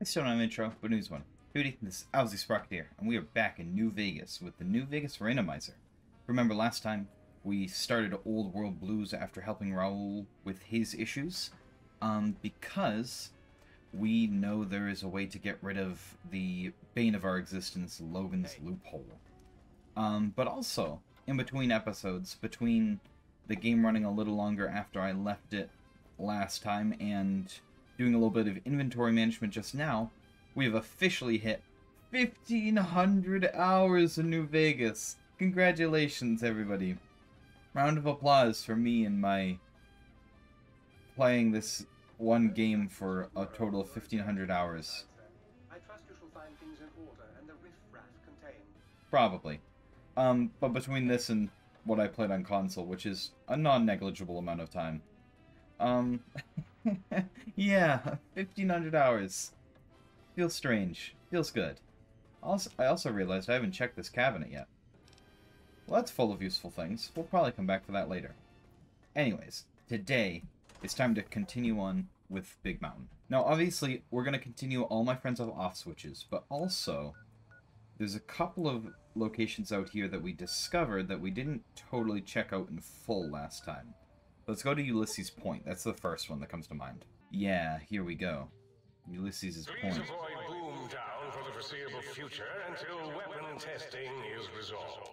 I still don't have an intro, but news one. Hootie, this is Alvesie Sprocket here, and we are back in New Vegas with the New Vegas Randomizer. Remember last time we started Old World Blues after helping Raul with his issues? Because we know there is a way to get rid of the bane of our existence, Logan's loophole. But also, in between episodes, between the game running a little longer after I left it last time and doing a little bit of inventory management just now, we have officially hit 1,500 hours in New Vegas. Congratulations, everybody. Round of applause for me and my playing this one game for a total of 1,500 hours. I trust you shall find things in order and the riffraff contained. Probably. But between this and what I played on console, which is a non-negligible amount of time. Yeah, 1,500 hours. Feels strange. Feels good. Also, I also realized I haven't checked this cabinet yet. Well, that's full of useful things. We'll probably come back for that later. Anyways, today it's time to continue on with Big Mountain. Now, obviously, we're going to continue all my friends off switches, but also there's a couple of locations out here that we discovered that we didn't totally check out in full last time. Let's go to Ulysses Point. That's the first one that comes to mind. Yeah, here we go. Ulysses' Point. Please avoid boom down for the foreseeable future until weapon testing is resolved.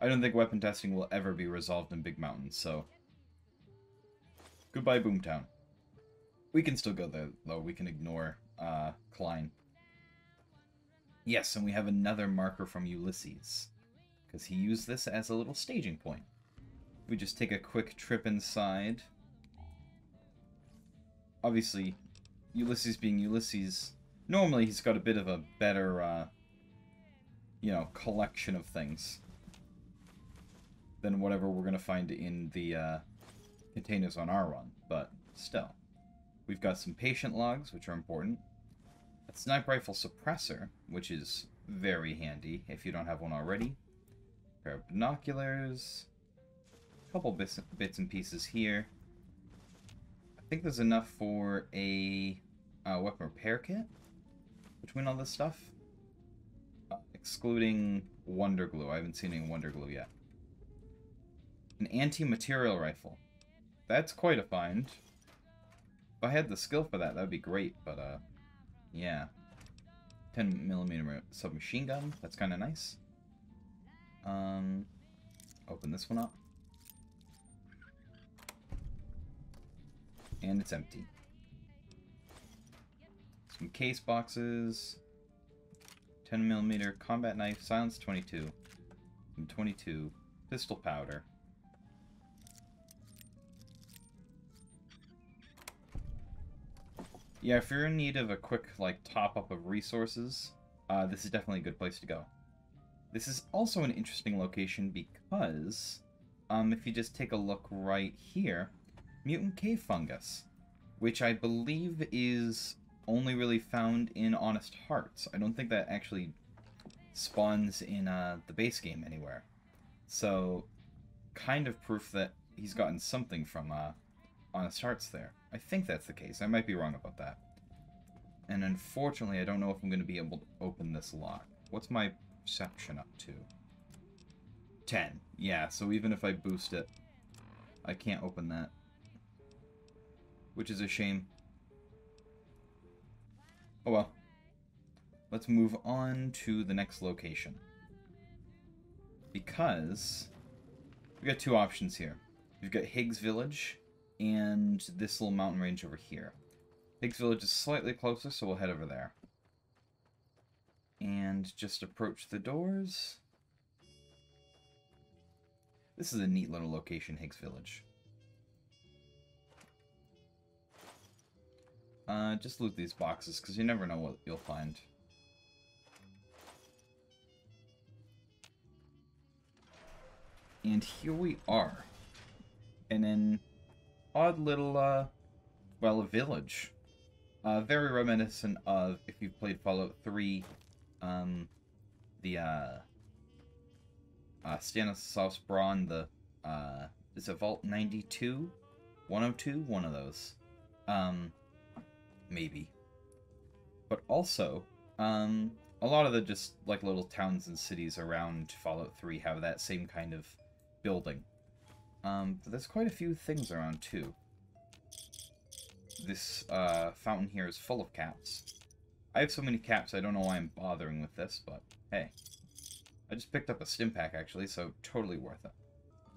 I don't think weapon testing will ever be resolved in Big Mountain, so goodbye, Boomtown. We can still go there, though. We can ignore Klein. Yes, and we have another marker from Ulysses, because he used this as a little staging point. We just take a quick trip inside. Obviously, Ulysses being Ulysses, normally he's got a bit of a better, you know, collection of things than whatever we're going to find in the containers on our run, but still. We've got some patient logs, which are important. A sniper rifle suppressor, which is very handy if you don't have one already. A pair of binoculars. A couple bits and pieces here. I think there's enough for a weapon repair kit between all this stuff. Excluding Wonder Glue. I haven't seen any Wonder Glue yet. An anti-material rifle. That's quite a find. If I had the skill for that, that'd be great, but, yeah. 10mm submachine gun, that's kind of nice. Open this one up. And it's empty. Some case boxes. 10mm combat knife, silence 22. And 22 pistol powder. Yeah, if you're in need of a quick, like, top-up of resources, this is definitely a good place to go. This is also an interesting location because, if you just take a look right here, mutant cave fungus, which I believe is only really found in Honest Hearts. I don't think that actually spawns in the base game anywhere. So, kind of proof that he's gotten something from Honest Hearts there. I think that's the case. I might be wrong about that. And unfortunately, I don't know if I'm going to be able to open this lock. What's my perception up to? 10. Yeah, so even if I boost it, I can't open that. Which is a shame. Oh well. Let's move on to the next location. Because we've got two options here. We've got Higgs Village and this little mountain range over here. Higgs Village is slightly closer, so we'll head over there. And just approach the doors. This is a neat little location, Higgs Village. Just loot these boxes, because you never know what you'll find. And here we are. And then odd little, well, a village. Very reminiscent of, if you've played Fallout 3, the, Stanislaus Braun, the, is it Vault 92? 102? One of those. Maybe. but also a lot of the just like little towns and cities around Fallout 3 have that same kind of building. But there's quite a few things around too. This fountain here is full of caps. I have so many caps, I don't know why I'm bothering with this, but hey. I just picked up a Stimpak, actually, so totally worth it.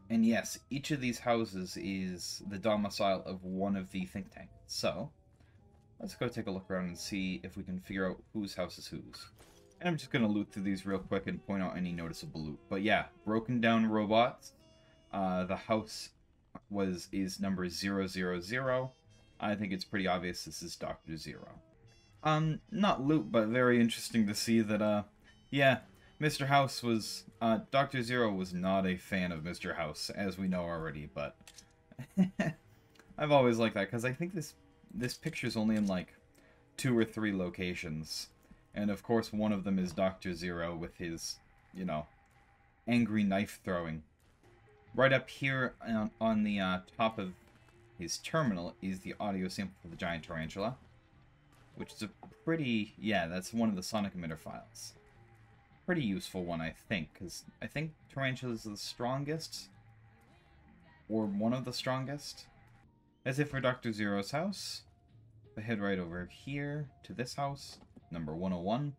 And yes, each of these houses is the domicile of one of the Think Tank. So, let's go take a look around and see if we can figure out whose house is whose. And I'm just going to loot through these real quick and point out any noticeable loot. But yeah, broken down robots. The house is number 000. I think it's pretty obvious this is Dr. Zero. Not loot, but very interesting to see that, yeah, Mr. House was, Dr. Zero was not a fan of Mr. House, as we know already, but I've always liked that, because I think this picture's only in, like, 2 or 3 locations, and of course one of them is Dr. Zero with his, you know, angry knife-throwing. Right up here on the top of his terminal is the audio sample for the giant tarantula, which is a pretty, yeah, that's one of the sonic emitter files. Pretty useful one, I think, because I think tarantulas are the strongest, or one of the strongest. That's it for Dr. Zero's house. I head right over here to this house, number 101.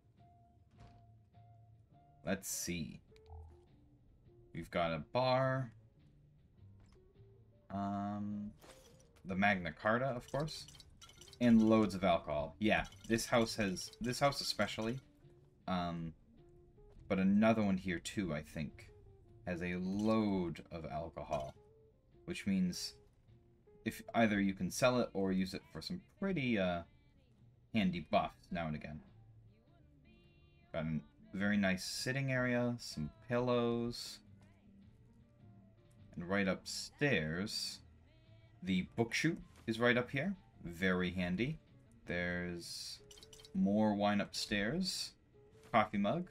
Let's see. We've got a bar. The Magna Carta, of course. And loads of alcohol. Yeah, this house especially, but another one here too, I think, has a load of alcohol, which means if either you can sell it or use it for some pretty handy buffs now and again. Got a very nice sitting area, some pillows, and right upstairs, the book chute is right up here. Very handy. There's more wine upstairs. Coffee mug.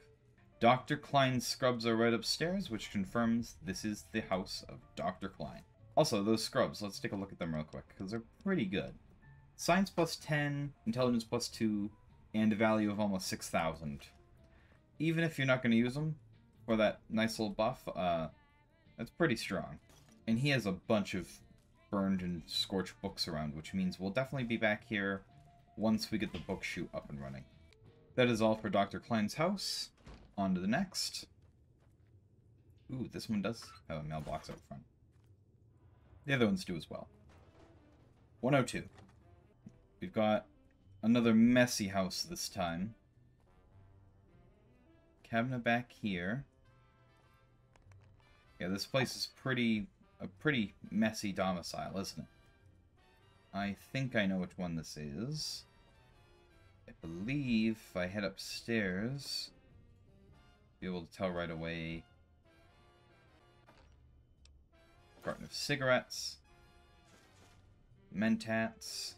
Dr. Klein's scrubs are right upstairs, which confirms this is the house of Dr. Klein. Also, those scrubs, let's take a look at them real quick, because they're pretty good. Science plus 10, intelligence plus 2, and a value of almost 6,000. Even if you're not going to use them for that nice little buff, that's pretty strong. And he has a bunch of burned and scorched books around, which means we'll definitely be back here once we get the book chute up and running. That is all for Dr. Klein's house. On to the next. Ooh, this one does have a mailbox out front. The other ones do as well. 102. We've got another messy house this time. Cabinet back here. Yeah, this place is a pretty messy domicile, isn't it? I think I know which one this is. I believe if I head upstairs, be able to tell right away. Carton of cigarettes. Mentats.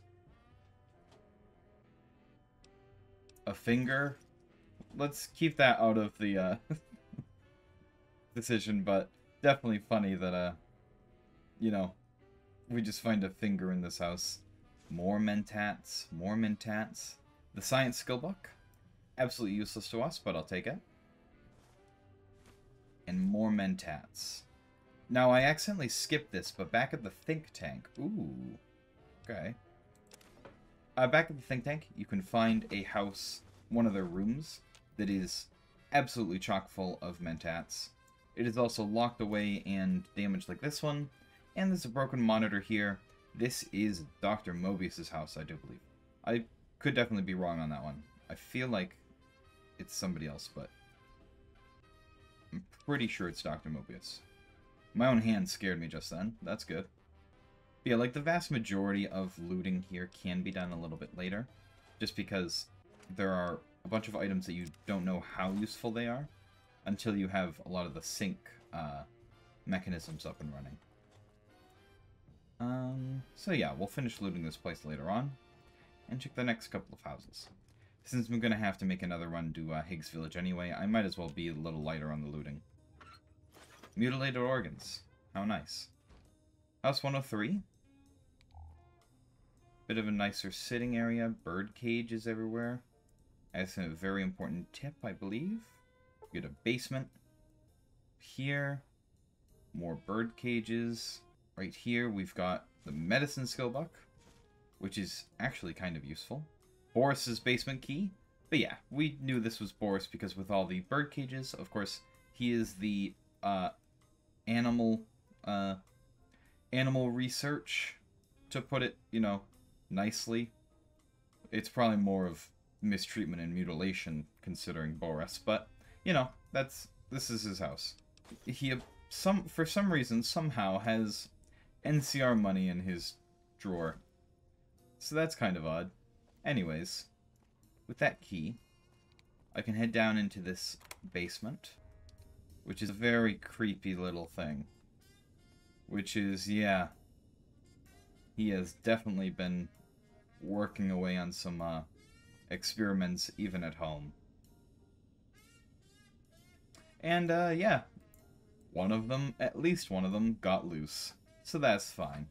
A finger. Let's keep that out of the decision, but definitely funny that you know, we just find a finger in this house. More mentats. More mentats. The science skill book. Absolutely useless to us, but I'll take it. And more mentats. Now, I accidentally skipped this, but back at the Think Tank. Ooh. Okay. Back at the Think Tank, you can find a house, one of their rooms, that is absolutely chock full of mentats. It is also locked away and damaged like this one. And there's a broken monitor here. This is Dr. Mobius' house, I do believe. I could definitely be wrong on that one. I feel like it's somebody else, but I'm pretty sure it's Dr. Mobius. My own hand scared me just then. That's good. But yeah, like the vast majority of looting here can be done a little bit later, just because there are a bunch of items that you don't know how useful they are until you have a lot of the sync mechanisms up and running. So yeah, we'll finish looting this place later on, and check the next couple of houses. Since we're gonna have to make another run to Higgs Village anyway, I might as well be a little lighter on the looting. Mutilated organs. How nice. House 103. Bit of a nicer sitting area. Bird cages everywhere. That's a very important tip, I believe. Get a basement. Here. More bird cages. Right here, we've got the medicine skill book, which is actually kind of useful. Borous' basement key. But yeah, we knew this was Borous because with all the bird cages, of course, he is the animal research, to put it, you know, nicely. It's probably more of mistreatment and mutilation considering Borous, but you know, this is his house. He for some reason somehow has NCR money in his drawer. So that's kind of odd. Anyways, with that key, I can head down into this basement, which is a very creepy little thing. Which is, yeah, he has definitely been working away on some experiments, even at home. And, yeah, one of them, at least one of them, got loose. So that's fine.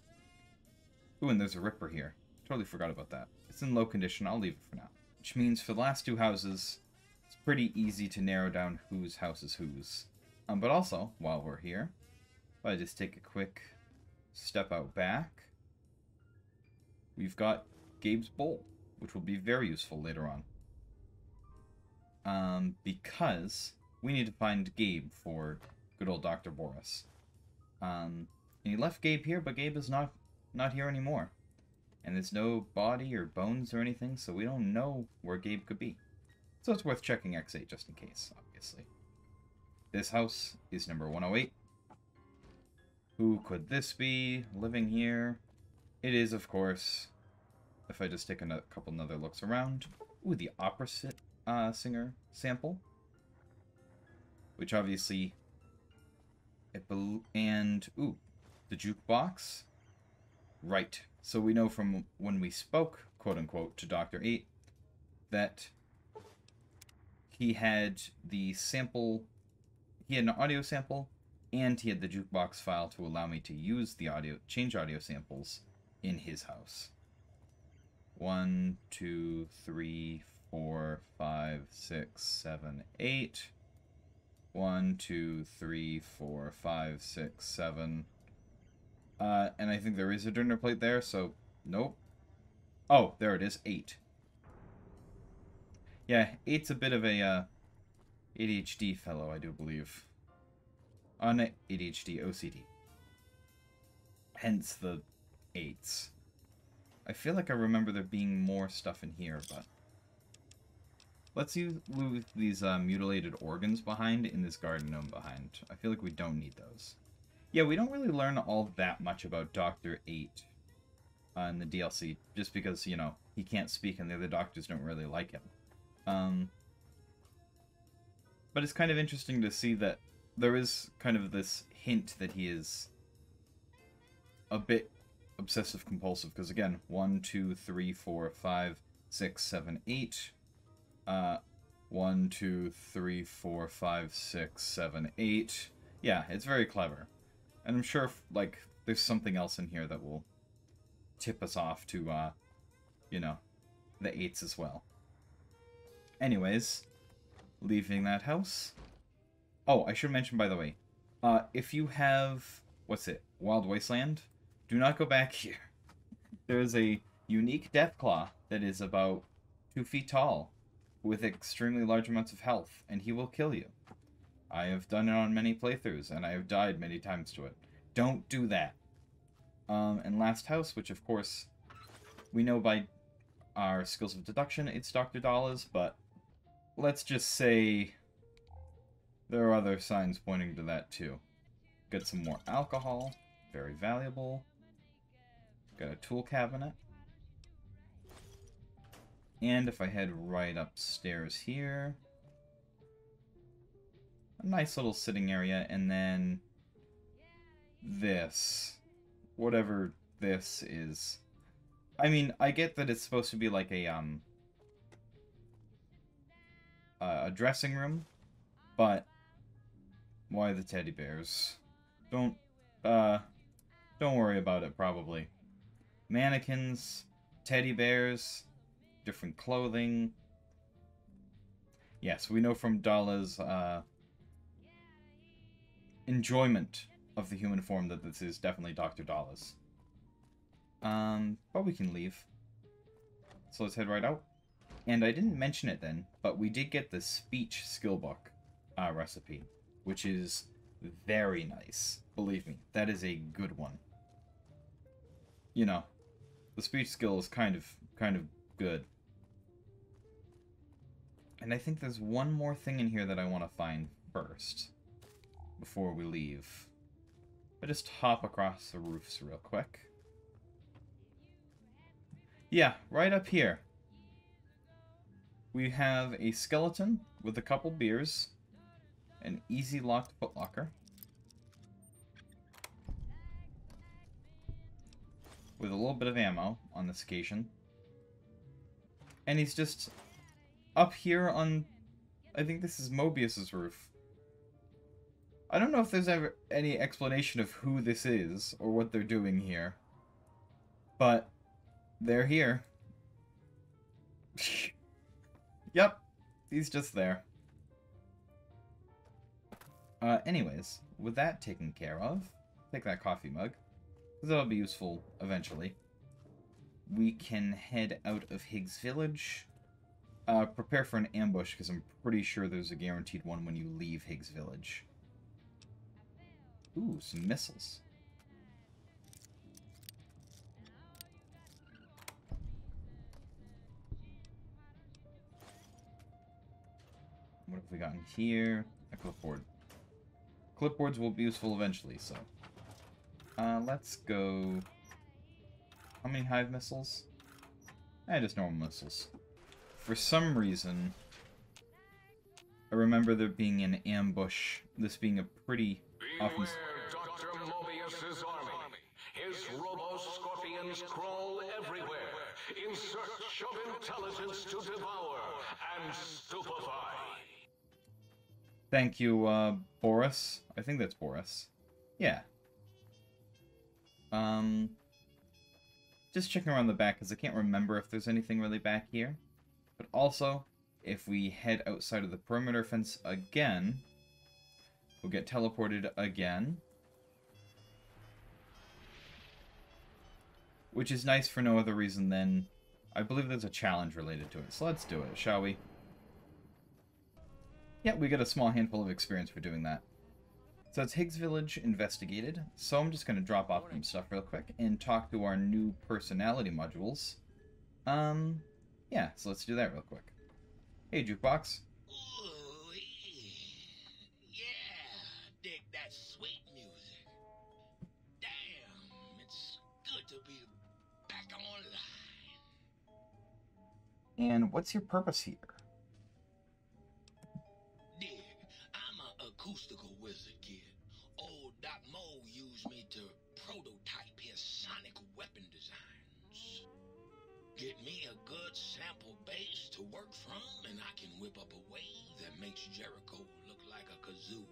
Ooh, and there's a ripper here. Totally forgot about that. It's in low condition, I'll leave it for now. Which means for the last two houses, it's pretty easy to narrow down whose house is whose. But also, while we're here, if I just take a quick step out back, we've got Gabe's bowl, which will be very useful later on. Because we need to find Gabe for good old Dr. Borous. And he left Gabe here, but Gabe is not here anymore. And there's no body or bones or anything, so we don't know where Gabe could be. So it's worth checking X8 just in case, obviously. This house is number 108. Who could this be living here? It is, of course. If I just take a couple other looks around. Ooh, the opera singer sample. Which obviously... ooh, the jukebox. Right. So we know from when we spoke, quote-unquote, to Dr. 8, that he had the sample... He had an audio sample, and he had the jukebox file to allow me to use the audio... change audio samples in his house. 1, 2, 3, 4, 5, 6, 7, 8... 1, 2, 3, 4, 5, 6, 7... and I think there is a dinner plate there, so... Nope. Oh, there it is. 8. Yeah, 8's a bit of a, ADHD fellow, I do believe. On ADHD, OCD. Hence the 8s. I feel like I remember there being more stuff in here, but... Let's leave these mutilated organs behind in this garden gnome behind. I feel like we don't need those. Yeah, we don't really learn all that much about Dr. 8 in the DLC, just because, you know, he can't speak and the other doctors don't really like him. But it's kind of interesting to see that there is kind of this hint that he is a bit obsessive-compulsive, because again, 1, 2, 3, 4, 5, 6, 7, 8, 1, 2, 3, 4, 5, 6, 7, 8, yeah, it's very clever. And I'm sure, like, there's something else in here that will tip us off to, you know, the 8s as well. Anyways, leaving that house. Oh, I should mention, by the way, if you have, Wild Wasteland, do not go back here. There is a unique Deathclaw that is about 2 feet tall with extremely large amounts of health, and he will kill you. I have done it on many playthroughs, and I have died many times to it. Don't do that. And last house, which of course, we know by our skills of deduction, it's Dr. Dala's, but let's just say there are other signs pointing to that too. Get some more alcohol, very valuable. Got a tool cabinet. And if I head right upstairs here... Nice little sitting area, and then this, whatever this is. I mean, I get that it's supposed to be like a dressing room, but why the teddy bears? Don't worry about it. Probably mannequins, teddy bears, different clothing, Yes, we know from Dala's enjoyment of the human form that this is definitely Dr. Dala's. But we can leave. So let's head right out. And I didn't mention it then, but we did get the speech skill book recipe, which is very nice. Believe me, that is a good one. You know, the speech skill is kind of good. And I think there's one more thing in here that I want to find first, before we leave. I just hop across the roofs real quick. Yeah, right up here. We have a skeleton with a couple beers, an easy locked footlocker, with a little bit of ammo on this occasion. And he's just up here on, I think this is Mobius's roof. I don't know if there's ever any explanation of who this is or what they're doing here, but they're here. Yep, he's just there. Anyways, with that taken care of, take that coffee mug, because that'll be useful eventually. We can head out of Higgs Village. Prepare for an ambush, because I'm pretty sure there's a guaranteed one when you leave Higgs Village. Ooh, some missiles. What have we gotten here? A clipboard. Clipboards will be useful eventually, so. Let's go... How many hive missiles? Just normal missiles. For some reason, I remember there being an ambush. This being a pretty... Beware Dr. Mobius' army. His Robo-Scorpions crawl everywhere in search of intelligence to devour and stupefy. Thank you, Borous. I think that's Borous. Yeah. Just checking around the back, because I can't remember if there's anything really back here. But also, if we head outside of the perimeter fence again... We'll get teleported again. Which is nice for no other reason than... I believe there's a challenge related to it, so let's do it, shall we? Yeah, we get a small handful of experience for doing that. So it's Higgs Village investigated, so I'm just going to drop off some stuff real quick and talk to our new personality modules. Yeah, so let's do that real quick. Hey, Jukebox. And what's your purpose here? Dig, I'm an acoustical wizard, kid. Old Doc Mo used me to prototype his sonic weapon designs. Get me a good sample base to work from, and I can whip up a wave that makes Jericho look like a kazoo.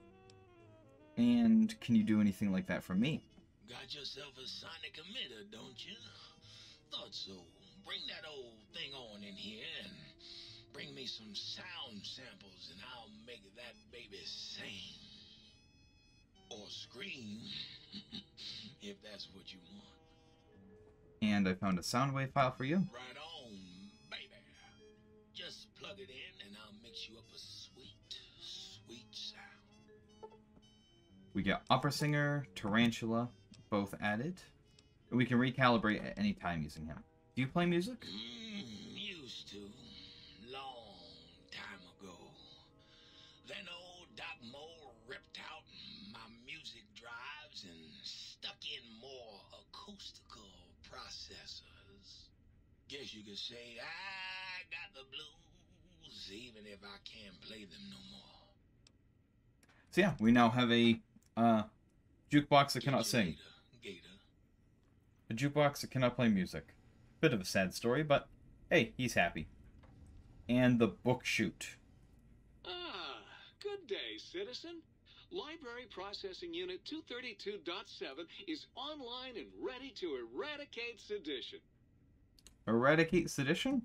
And can you do anything like that for me? Got yourself a sonic emitter, don't you? Thought so. Bring that old thing on in here and bring me some sound samples and I'll make that baby sing. Or scream, if that's what you want. And I found a sound wave file for you. Right on, baby. Just plug it in and I'll mix you up a sweet, sweet sound. We got Opera Singer, Tarantula, both added. And we can recalibrate at any time using him. Do you play music? Used to. Long time ago. Then old Doc Mo ripped out my music drives and stuck in more acoustical processors. Guess you could say I got the blues, even if I can't play them no more. So yeah, we now have a jukebox that cannot sing. Gator. A jukebox that cannot play music. Bit of a sad story, but hey, he's happy. And the book chute. Ah, good day, citizen. Library Processing Unit 232.7 is online and ready to eradicate sedition. Eradicate sedition?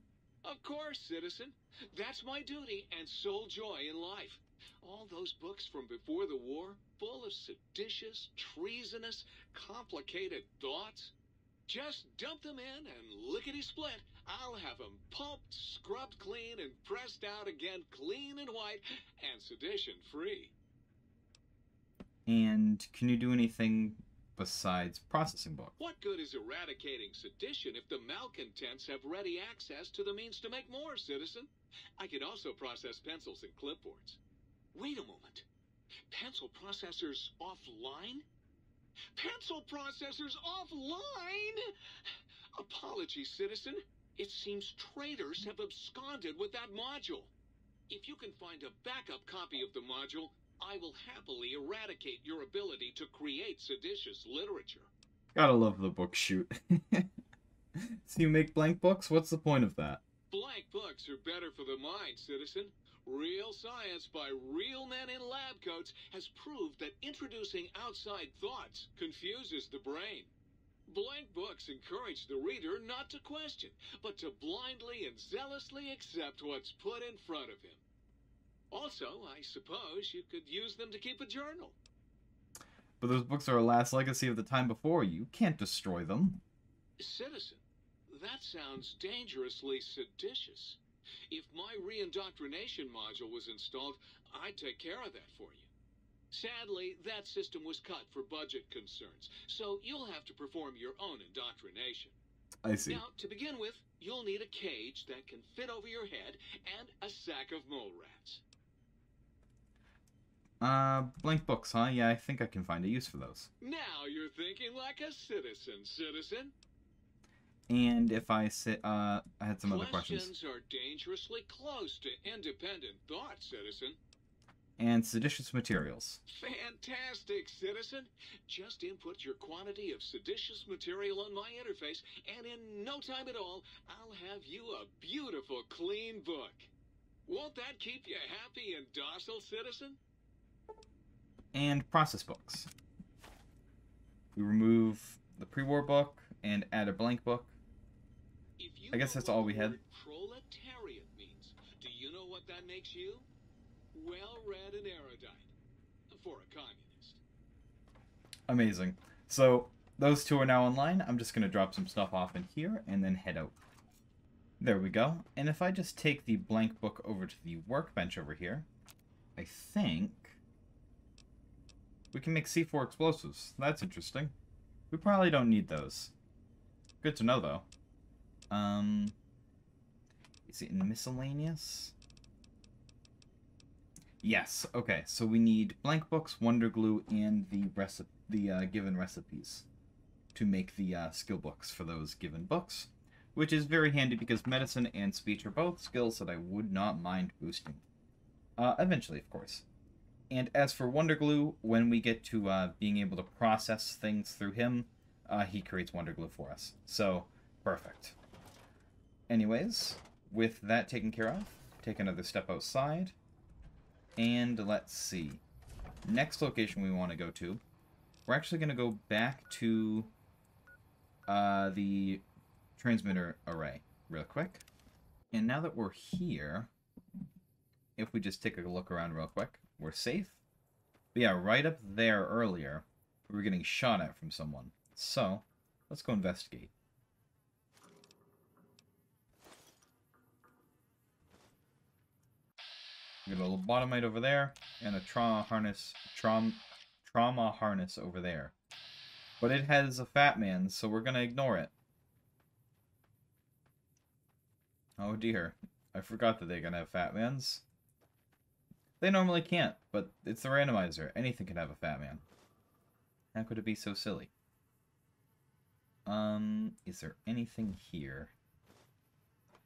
Of course, citizen. That's my duty and sole joy in life. All those books from before the war, full of seditious, treasonous, complicated thoughts. Just dump them in and lickety-split. I'll have them pumped, scrubbed clean, and pressed out again clean and white and sedition-free. And can you do anything besides processing books? What good is eradicating sedition if the malcontents have ready access to the means to make more, citizen? I can also process pencils and clipboards. Wait a moment. Pencil processors offline? Pencil processors offline? Apologies, citizen. It seems traitors have absconded with that module. If you can find a backup copy of the module, I will happily eradicate your ability to create seditious literature. Gotta love the book shoot. So you make blank books? What's the point of that? Blank books are better for the mind, citizen. Real science by real men in lab coats has proved that introducing outside thoughts confuses the brain. Blank books encourage the reader not to question, but to blindly and zealously accept what's put in front of him. Also, I suppose you could use them to keep a journal. But those books are a last legacy of the time before. You can't destroy them. Citizen, that sounds dangerously seditious. If my re-indoctrination module was installed, I'd take care of that for you. Sadly, that system was cut for budget concerns, so you'll have to perform your own indoctrination. I see. Now, to begin with, you'll need a cage that can fit over your head and a sack of mole rats. Blank books, huh? Yeah, I think I can find a use for those. Now you're thinking like a citizen, citizen. And if I sit, I had some other questions. Questions are dangerously close to independent thought, citizen. And seditious materials. Fantastic, citizen. Just input your quantity of seditious material on my interface, and in no time at all, I'll have you a beautiful, clean book. Won't that keep you happy and docile, citizen? And process books. We remove the pre-war book and add a blank book. I guess that's all we had. Proletariat means. Do you know what that makes you? Well-read and erudite. For a communist. Amazing. So, those two are now online. I'm just going to drop some stuff off in here and then head out. There we go. And if I just take the blank book over to the workbench over here, I think we can make C4 explosives. That's interesting. We probably don't need those. Good to know, though. Is it in miscellaneous? Yes. Okay. So we need blank books, wonder glue, and the recipe, the given recipes, to make the skill books for those given books, which is very handy because medicine and speech are both skills that I would not mind boosting, eventually, of course. And as for wonder glue, when we get to being able to process things through him, he creates wonder glue for us. So. Perfect. Anyways, with that taken care of, take another step outside, and let's see. Next location we want to go to, we're actually going to go back to the transmitter array real quick. And now that we're here, if we just take a look around real quick, we're safe. But yeah, right up there earlier, we were getting shot at from someone. So, let's go investigate. Get a Lobotomite over there, and a trauma harness over there. But it has a fat man, so we're gonna ignore it. Oh dear. I forgot that they're gonna have fat mans. They normally can't, but it's the randomizer. Anything can have a fat man. How could it be so silly? Is there anything here?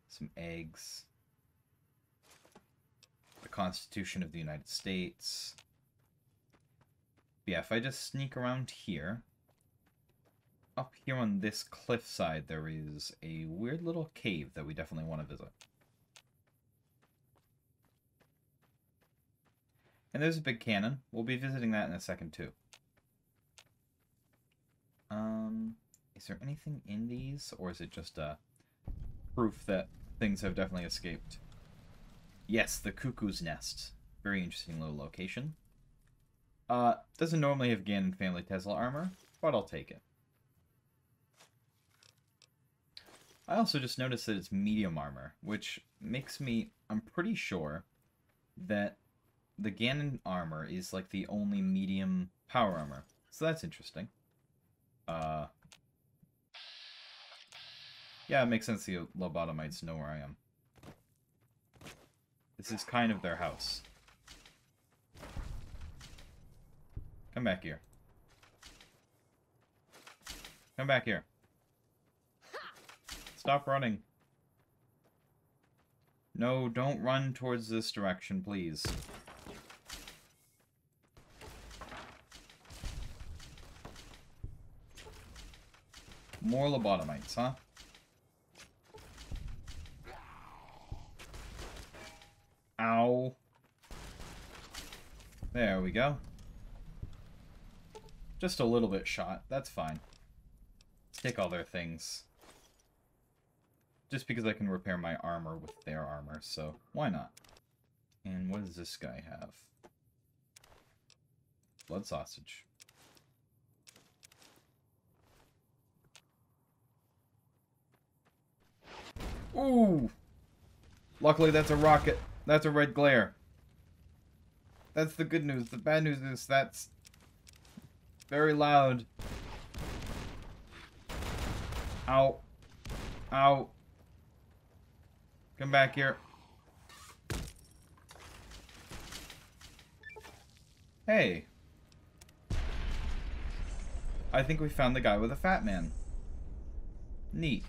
Some eggs. The Constitution of the United States. But yeah, if I just sneak around here, up here on this cliffside, there is a weird little cave that we definitely want to visit. And there's a big cannon. We'll be visiting that in a second, too. Is there anything in these, or is it just a proof that things have definitely escaped. Yes, the Cuckoo's Nest. Very interesting little location. Doesn't normally have Gannon family Tesla armor, but I'll take it. I also just noticed that it's medium armor, which makes me... I'm pretty sure that the Gannon armor is, like, the only medium power armor. So that's interesting. Yeah, it makes sense the Lobotomites know where I am. This is kind of their house. Come back here. Come back here. Stop running. No, don't run towards this direction, please. More Lobotomites, huh? Ow. There we go. Just a little bit shot. That's fine. Take all their things. Just because I can repair my armor with their armor, so why not? And what does this guy have? Blood sausage. Ooh! Luckily that's a rocket. That's a red glare. That's the good news. The bad news is that's very loud. Ow. Ow. Come back here. Hey. I think we found the guy with a fat man. Neat.